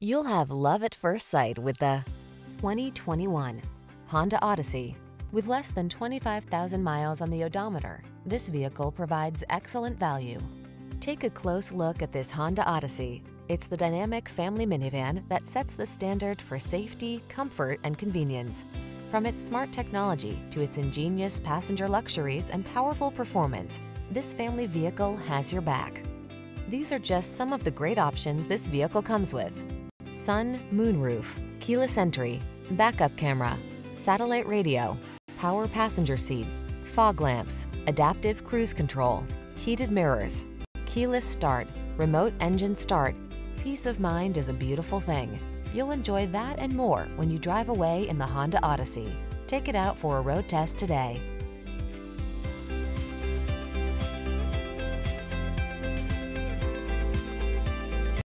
You'll have love at first sight with the 2021 Honda Odyssey. With less than 25,000 miles on the odometer, this vehicle provides excellent value. Take a close look at this Honda Odyssey. It's the dynamic family minivan that sets the standard for safety, comfort, and convenience. From its smart technology to its ingenious passenger luxuries and powerful performance, this family vehicle has your back. These are just some of the great options this vehicle comes with: sun, moonroof, keyless entry, backup camera, satellite radio, power passenger seat, fog lamps, adaptive cruise control, heated mirrors, keyless start, remote engine start. Peace of mind is a beautiful thing. You'll enjoy that and more when you drive away in the Honda Odyssey. Take it out for a road test today.